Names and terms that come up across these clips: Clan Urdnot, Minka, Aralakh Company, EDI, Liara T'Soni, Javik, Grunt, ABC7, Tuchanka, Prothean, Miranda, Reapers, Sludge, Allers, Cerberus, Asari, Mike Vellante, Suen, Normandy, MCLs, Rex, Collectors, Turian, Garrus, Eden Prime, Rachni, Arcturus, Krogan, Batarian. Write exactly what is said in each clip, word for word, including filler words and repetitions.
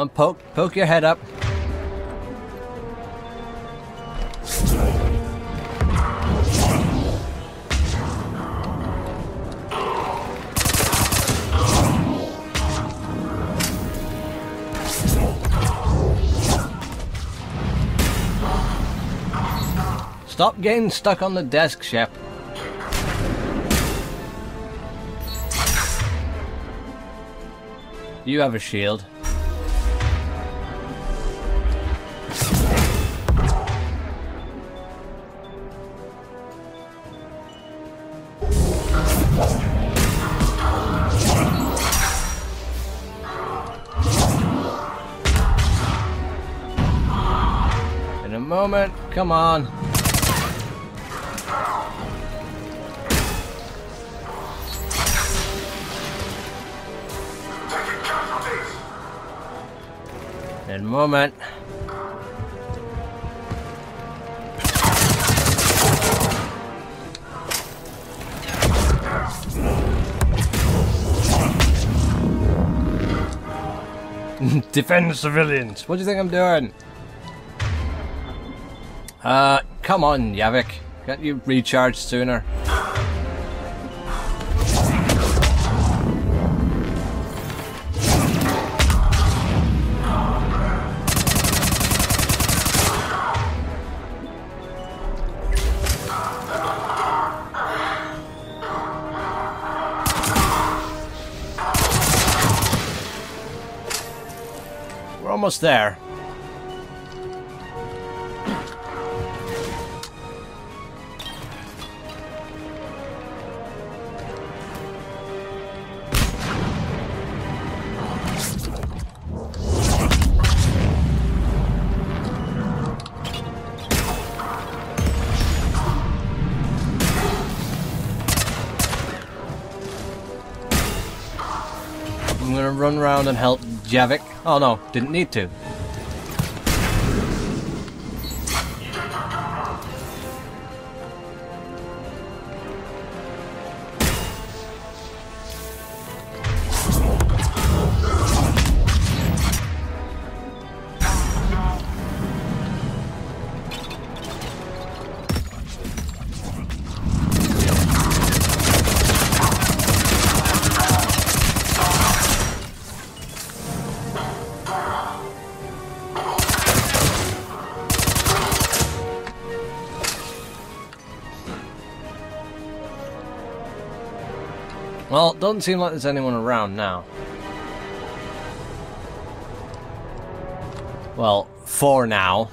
on, poke, poke your head up. Stop getting stuck on the desk, Shep. You have a shield. In a moment, come on. In a moment. Defend civilians. What do you think I'm doing? Uh, come on, Javik. Can't you recharge sooner? Almost there. I'm gonna run around and help Javik. Oh no, didn't need to. Well, it doesn't seem like there's anyone around now. Well, for now.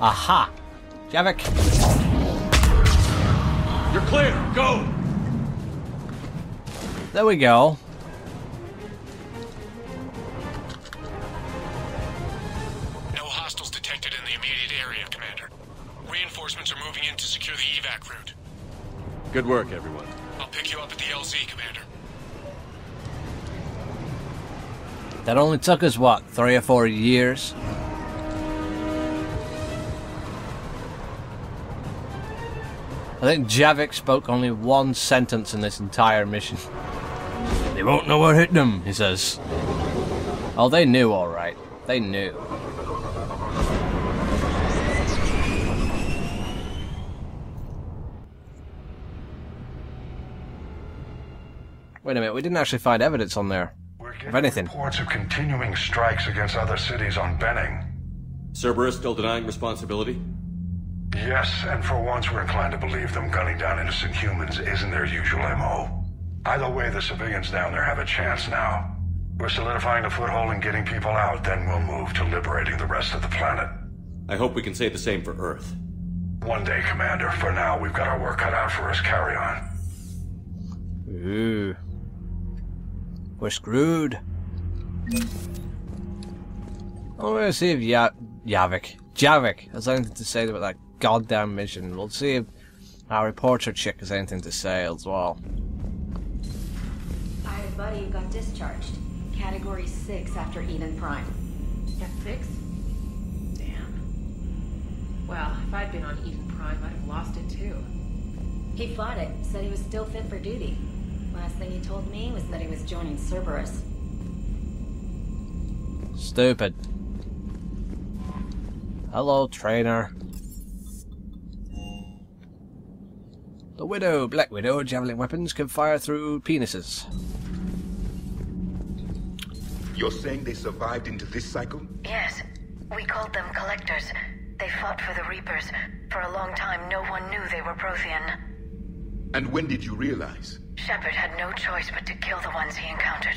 Aha! Javik! You're clear! Go! There we go. Good work, everyone. I'll pick you up at the L Z, Commander. That only took us, what, three or four years? I think Javik spoke only one sentence in this entire mission. They won't know what hit them, he says. Oh, they knew, all right. They knew. Wait a minute, we didn't actually find evidence on there. We're getting of anything. Reports of continuing strikes against other cities on Benning. Cerberus still denying responsibility? Yes, and for once we're inclined to believe them gunning down innocent humans isn't their usual M O. Either way, the civilians down there have a chance now. We're solidifying the foothold and getting people out, then we'll move to liberating the rest of the planet. I hope we can say the same for Earth. One day, Commander. For now, we've got our work cut out for us. Carry on. Ooh. We're screwed. I'm gonna see if ya Javik. Javik has anything to say about that goddamn mission. We'll see if our reporter chick has anything to say as well. My buddy got discharged. Category six after Eden Prime. Step six? Damn. Well, if I'd been on Eden Prime, I'd have lost it too. He fought it, said he was still fit for duty. Last thing he told me was that he was joining Cerberus. Stupid. Hello, trainer. The Widow, Black Widow, javelin weapons can fire through penises. You're saying they survived into this cycle? Yes. We called them Collectors. They fought for the Reapers. For a long time, no one knew they were Prothean. And when did you realize? Shepard had no choice but to kill the ones he encountered.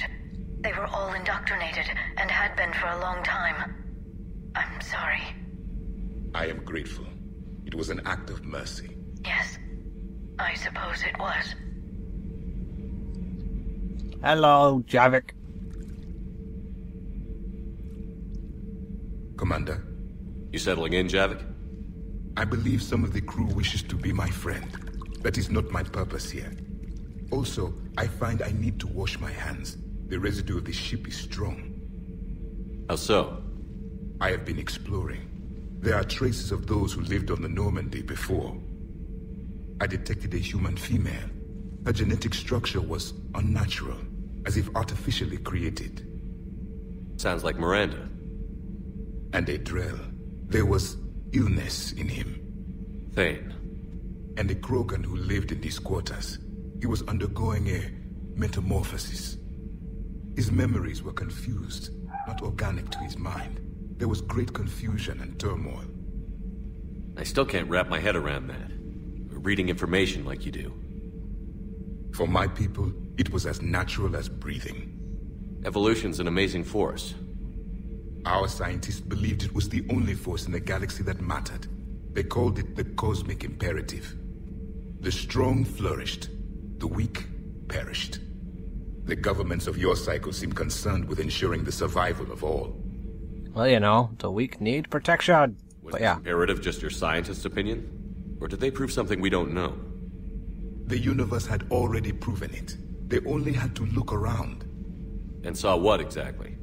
They were all indoctrinated, and had been for a long time. I'm sorry. I am grateful. It was an act of mercy. Yes. I suppose it was. Hello, Javik. Commander. You settling in, Javik? I believe some of the crew wishes to be my friend. That is not my purpose here. Also, I find I need to wash my hands. The residue of the ship is strong. How so? I have been exploring. There are traces of those who lived on the Normandy before. I detected a human female. Her genetic structure was unnatural, as if artificially created. Sounds like Miranda. And Adrell. There was illness in him. Thane. And a Krogan who lived in these quarters. He was undergoing a metamorphosis. His memories were confused, not organic to his mind. There was great confusion and turmoil. I still can't wrap my head around that. Or reading information like you do. For my people, it was as natural as breathing. Evolution's an amazing force. Our scientists believed it was the only force in the galaxy that mattered. They called it the cosmic imperative. The strong flourished, the weak perished. The governments of your cycle seem concerned with ensuring the survival of all. Well, you know, the weak need protection. Was but yeah. Was this imperative just your scientists' opinion? Or did they prove something we don't know? The universe had already proven it. They only had to look around. And saw what exactly?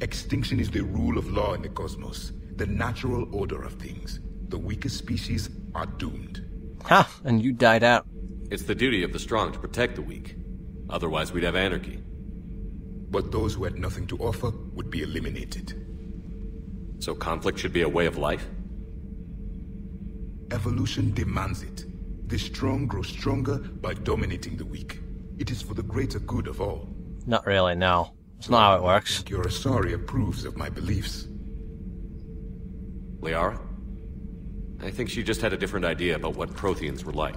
Extinction is the rule of law in the cosmos, the natural order of things. The weakest species are doomed. Ha! And you died out. It's the duty of the strong to protect the weak. Otherwise we'd have anarchy. But those who had nothing to offer would be eliminated. So conflict should be a way of life? Evolution demands it. The strong grow stronger by dominating the weak. It is for the greater good of all. Not really, no. That's not how it works. Your Asari approves of my beliefs. Liara? I think she just had a different idea about what Protheans were like.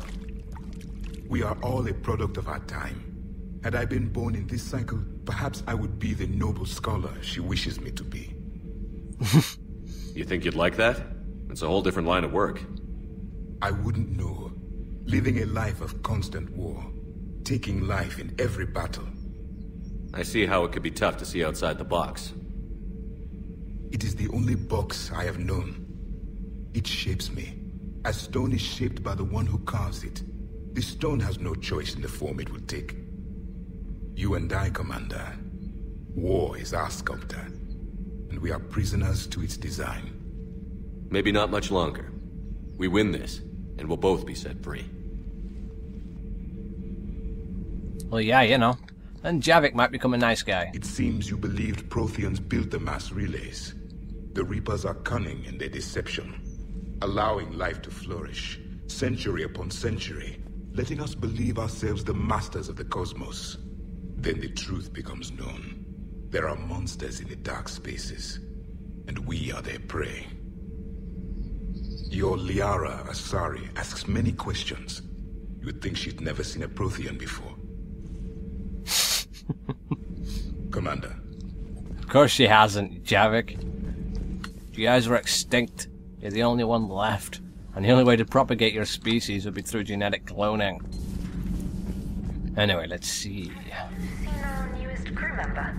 We are all a product of our time. Had I been born in this cycle, perhaps I would be the noble scholar she wishes me to be. You think you'd like that? It's a whole different line of work. I wouldn't know. Living a life of constant war. Taking life in every battle. I see how it could be tough to see outside the box. It is the only box I have known. It shapes me, as stone is shaped by the one who carves it. This stone has no choice in the form it will take. You and I, Commander. War is our sculptor, and we are prisoners to its design. Maybe not much longer. We win this, and we'll both be set free. Well, yeah, you know. And Javik might become a nice guy. It seems you believed Protheans built the mass relays. The Reapers are cunning in their deception, allowing life to flourish, century upon century, letting us believe ourselves the masters of the cosmos. Then the truth becomes known. There are monsters in the dark spaces, and we are their prey. Your Liara Asari asks many questions. You'd think she'd never seen a Prothean before. Commander. Of course she hasn't, Javik. You guys were extinct. You're the only one left. And the only way to propagate your species would be through genetic cloning. Anyway, let's see. Seen our newest crew member.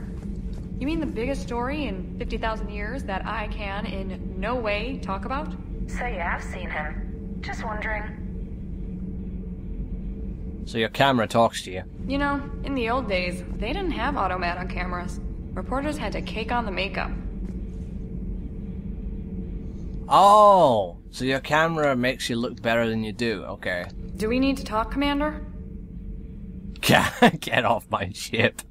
You mean the biggest story in fifty thousand years that I can in no way talk about? So yeah, I've seen him. Just wondering. So your camera talks to you. You know, in the old days, they didn't have automat on cameras. Reporters had to cake on the makeup. Oh, So your camera makes you look better than you do, okay. Do we need to talk, Commander? Get off my ship.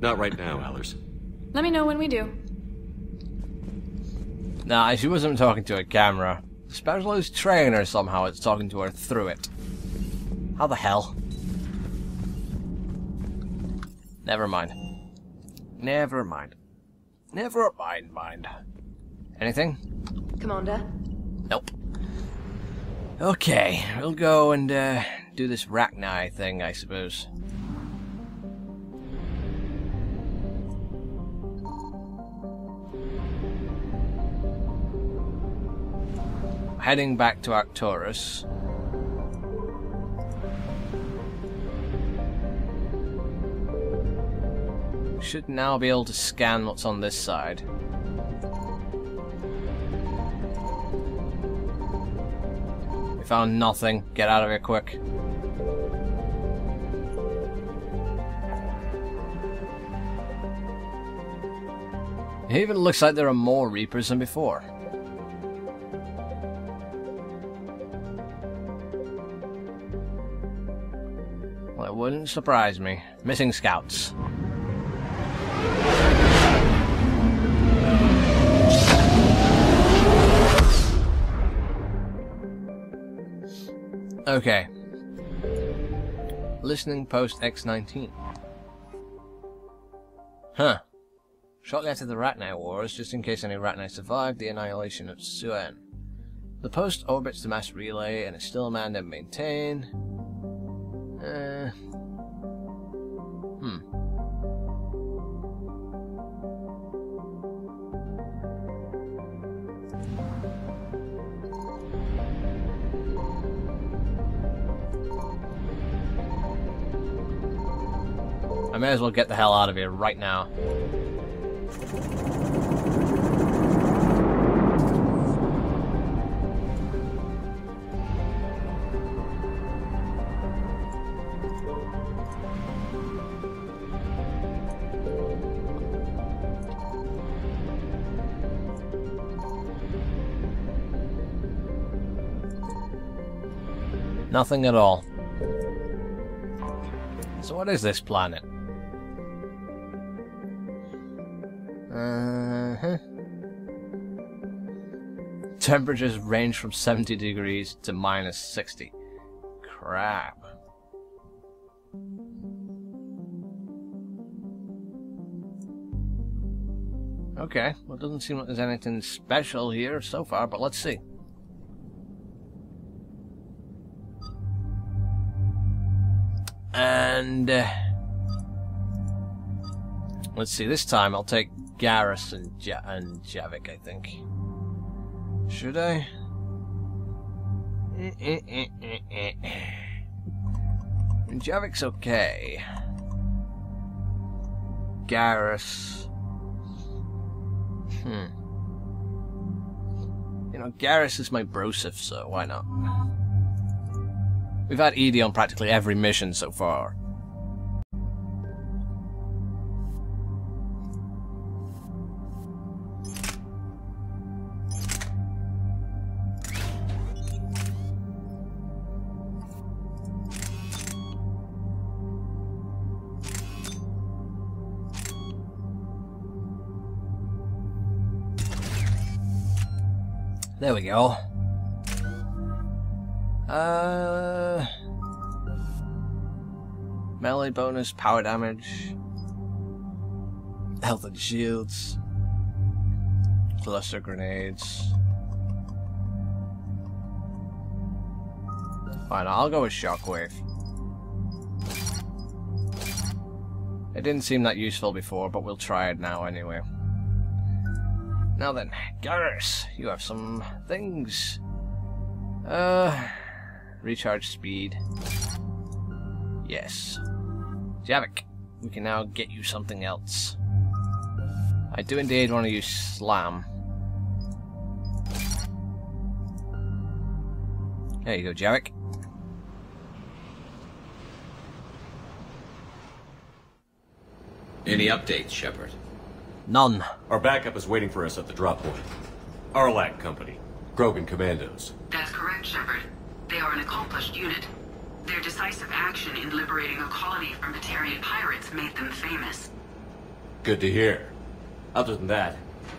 Not right now, Allers. Let me know when we do. Nah, she wasn't talking to a camera. Specialist trainer somehow it's talking to her through it. How the hell? Never mind. Never mind. Never mind, mind. Anything? Commander? Nope. Okay, we'll go and uh, do this Rachni thing, I suppose. Heading back to Arcturus. Should now be able to scan what's on this side. We found nothing. Get out of here quick. It even looks like there are more Reapers than before. Well, it wouldn't surprise me. Missing scouts. Okay. Listening post X nineteen. Huh. Shortly after the Rachni Wars, just in case any Rachni survived the annihilation of Suen. The post orbits the mass relay and is still manned and maintained. Uh. Hmm. I may as well get the hell out of here right now. Nothing at all. So what is this planet? Uh-huh. Temperatures range from seventy degrees to minus sixty. Crap. Okay, well, it doesn't seem like there's anything special here so far, but let's see. And uh, let's see, this time I'll take Garrus and, ja and Javik, I think. Should I? Eh, eh, eh, eh, eh. Javik's okay. Garrus. Hmm. You know, Garrus is my brosif, so why not? We've had E D I on practically every mission so far. There we go. Uh, melee bonus, power damage, health and shields, cluster grenades. Fine, I'll go with shockwave. It didn't seem that useful before, but we'll try it now anyway. Now then, Garrus, you have some things. Uh, recharge speed. Yes. Javik, we can now get you something else. I do indeed want to use slam. There you go, Javik. Any updates, Shepard? None. Our backup is waiting for us at the drop point. Aralakh Company. Krogan commandos. That's correct, Shepard. They are an accomplished unit. Their decisive action in liberating a colony from Batarian pirates made them famous. Good to hear. Other than that,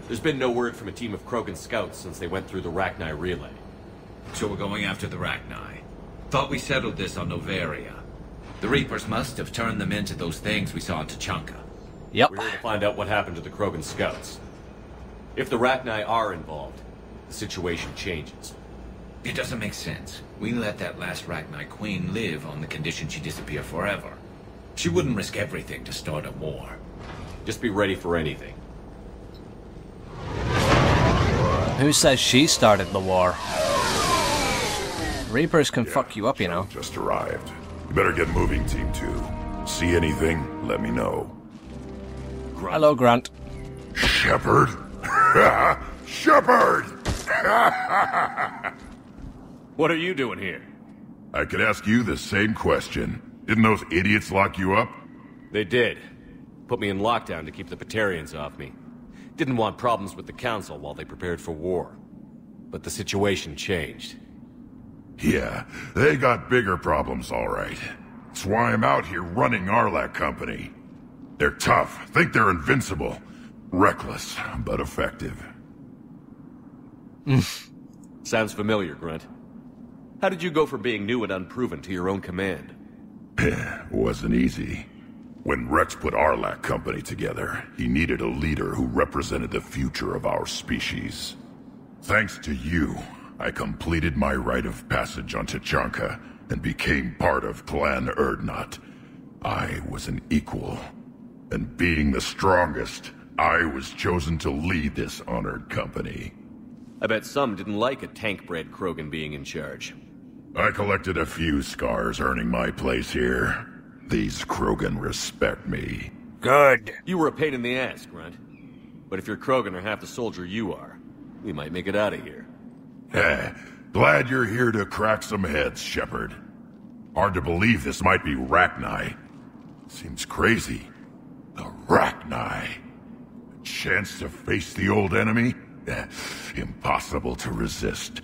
there's been no word from a team of Krogan scouts since they went through the Rachni relay. So we're going after the Rachni. Thought we settled this on Novaria. The Reapers must have turned them into those things we saw in Tuchanka. Yep. We're here to find out what happened to the Krogan scouts. If the Rachni are involved, the situation changes. It doesn't make sense. We let that last Rachni queen live on the condition she disappear forever. She wouldn't risk everything to start a war. Just be ready for anything. Who says she started the war? Reapers can yeah, fuck you up, you know. Just arrived. You better get moving, Team two. See anything, let me know. Grunt. Hello, Grunt. Shepard? Shepard! What are you doing here? I could ask you the same question. Didn't those idiots lock you up? They did. Put me in lockdown to keep the Batarians off me. Didn't want problems with the Council while they prepared for war. But the situation changed. Yeah, they got bigger problems, all right. That's why I'm out here running Aralakh Company. They're tough, think they're invincible. Reckless, but effective. Sounds familiar, Grunt. How did you go from being new and unproven to your own command? Wasn't easy. When Rex put Aralakh Company together, he needed a leader who represented the future of our species. Thanks to you, I completed my rite of passage on Tuchanka and became part of Clan Urdnot. I was an equal, and being the strongest, I was chosen to lead this honored company. I bet some didn't like a tank-bred Krogan being in charge. I collected a few scars earning my place here. These Krogan respect me. Good. You were a pain in the ass, Grunt. But if you're Krogan or half the soldier you are, we might make it out of here. Eh, glad you're here to crack some heads, Shepard. Hard to believe this might be Rachni. Seems crazy. The Rachni. A chance to face the old enemy? Eh, impossible to resist.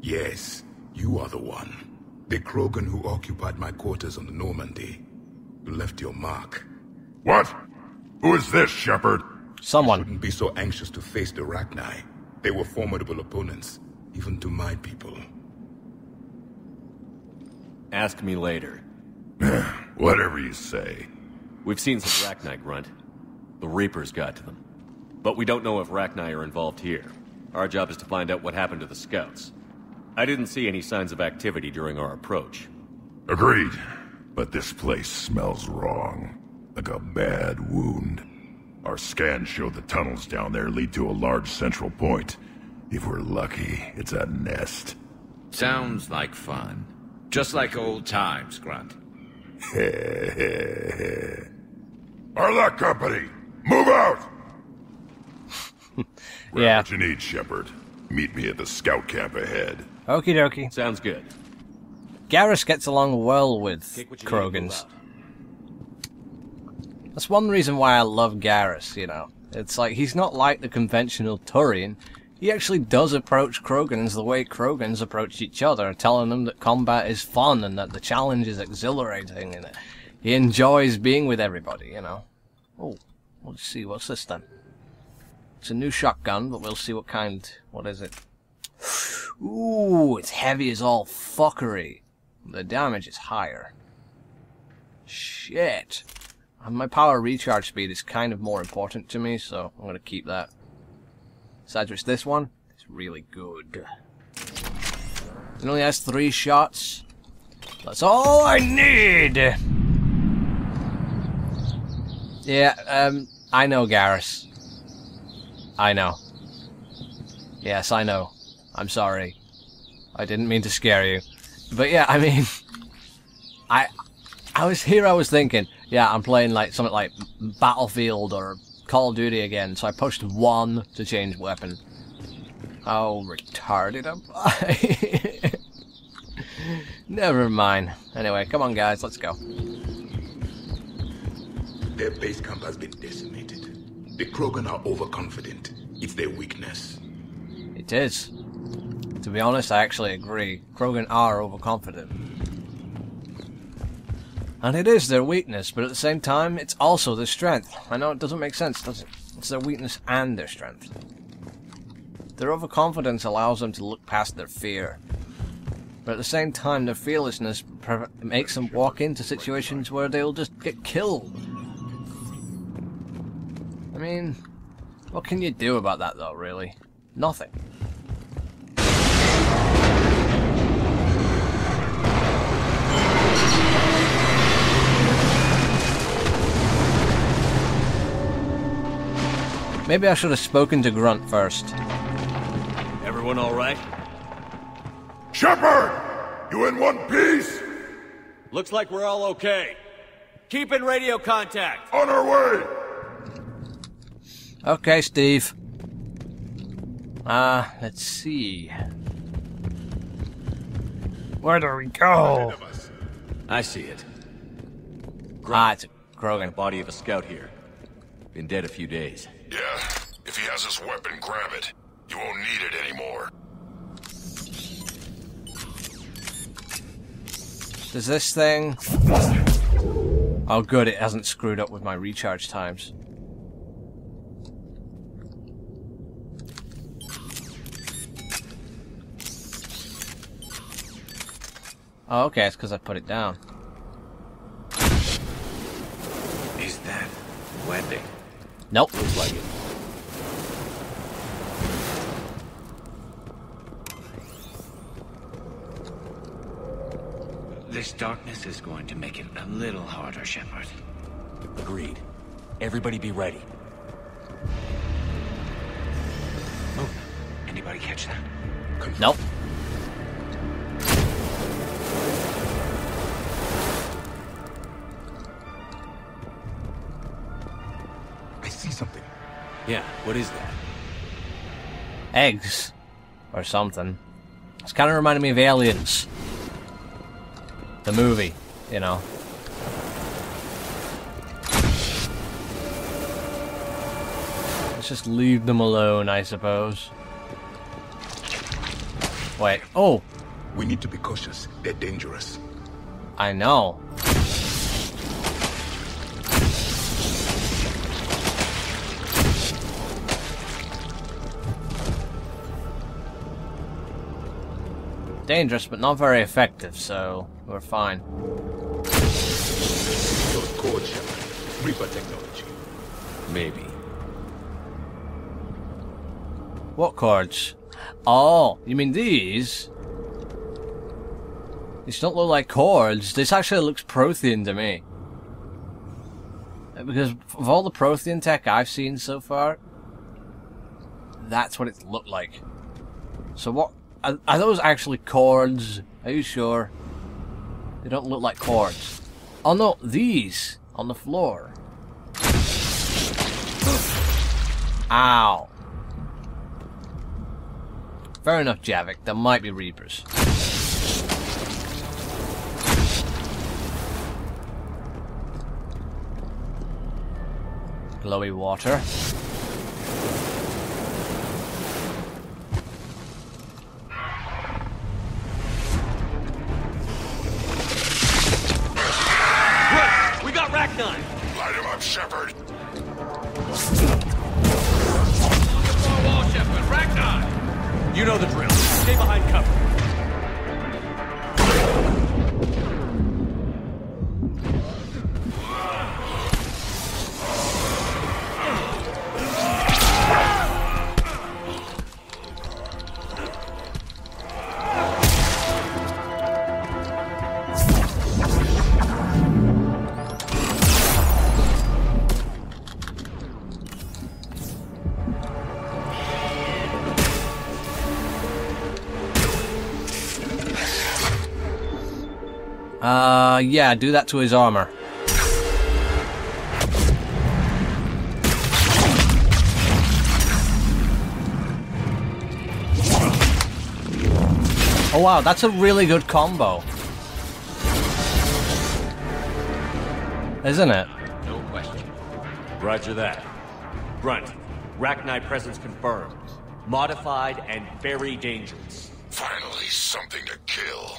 Yes, you are the one. The Krogan who occupied my quarters on the Normandy. You left your mark. What? Who is this, Shepard? Someone. You shouldn't be so anxious to face the Rachni. They were formidable opponents. Even to my people. Ask me later. Whatever you say. We've seen some Rachni, Grunt. The Reapers got to them. But we don't know if Rachni are involved here. Our job is to find out what happened to the scouts. I didn't see any signs of activity during our approach. Agreed. But this place smells wrong. Like a bad wound. Our scans show the tunnels down there lead to a large central point. If we're lucky, it's a nest. Sounds like fun. Just like old times, Grunt. Aralakh Company, move out! Yeah. What you need, Shepard. Meet me at the scout camp ahead. Okie dokie. Sounds good. Garrus gets along well with Krogans. That's one reason why I love Garrus, you know. It's like, he's not like the conventional Turian. He actually does approach Krogans the way Krogans approach each other, telling them that combat is fun and that the challenge is exhilarating and he enjoys being with everybody, you know. Oh, let's see, what's this then? It's a new shotgun, but we'll see what kind. What is it? Ooh, it's heavy as all fuckery. The damage is higher. Shit. And my power recharge speed is kind of more important to me, so I'm gonna keep that. Besides which, this one is really good. It only has three shots. That's all I need! Yeah, um, I know, Garrus. I know. Yes, I know. I'm sorry. I didn't mean to scare you. But yeah, I mean... I I was here, I was thinking, yeah, I'm playing like something like Battlefield or Call of Duty again, so I pushed one to change weapon. How retarded am I? Never mind. Anyway, come on guys, let's go. Their base camp has been decimated. The Krogan are overconfident. It's their weakness. It is. To be honest, I actually agree. Krogan are overconfident. And it is their weakness, but at the same time, it's also their strength. I know it doesn't make sense, does it? It's their weakness and their strength. Their overconfidence allows them to look past their fear. But at the same time, their fearlessness makes them walk into situations where they'll just get killed. I mean, what can you do about that though, really? Nothing. Maybe I should have spoken to Grunt first. Everyone all right? Shepard! You in one piece? Looks like we're all okay. Keep in radio contact. On our way! Okay, Steve. Ah, uh, let's see. Where do we go? I see it. Grunt. Ah, it's a Krogan. Body of a scout here. Been dead a few days. Yeah, if he has his weapon, grab it. You won't need it anymore. Does this thing... Oh good, it hasn't screwed up with my recharge times. Oh, okay, it's because I put it down. Is that landing? Nope. Looks like it. This darkness is going to make it a little harder, Shepard. Agreed. Everybody be ready. Move. Anybody catch that? Confirm. Nope. Yeah, what is that? Eggs. Or something. It's kind of reminding me of Aliens. The movie, you know. Let's just leave them alone, I suppose. Wait, oh! We need to be cautious. They're dangerous. I know. Dangerous, but not very effective, so we're fine. Reaper technology. Maybe. What cords? Oh, you mean these? These don't look like cords. This actually looks Prothean to me. Because of all the Prothean tech I've seen so far, that's what it looked like. So what... Are those actually cords? Are you sure? They don't look like cords. Oh no, these! On the floor. Ow. Fair enough, Javik. There might be Reapers. Glowy water. Shepard. Wall, Shepard. Rachni. You know the drill. Stay behind cover. Uh, yeah, do that to his armor. Oh wow, that's a really good combo. Isn't it? No question. Roger that. Grunt, Rachni presence confirmed. Modified and very dangerous. Finally, something to kill.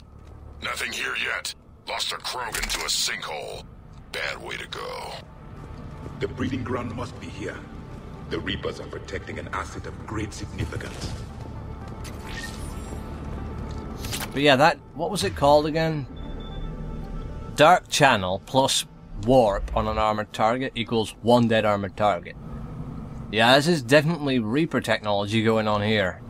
Nothing here yet. Lost a Krogan to a sinkhole. Bad way to go. The breeding ground must be here. The Reapers are protecting an asset of great significance. But yeah, that... what was it called again? Dark Channel plus warp on an armored target equals one dead armored target. Yeah, this is definitely Reaper technology going on here.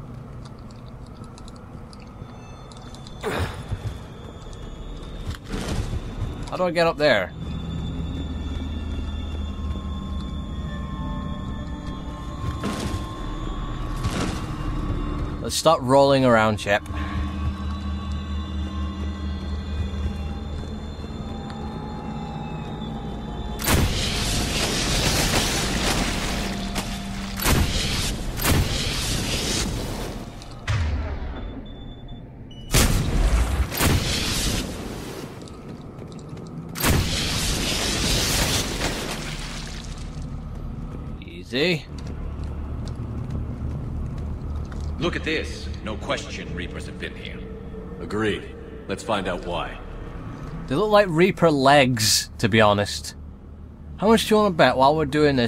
How do I get up there? Let's stop rolling around, Shep. Look at this. No question Reapers have been here. Agreed. Let's find out why. They look like Reaper legs, to be honest. How much do you want to bet while we're doing this?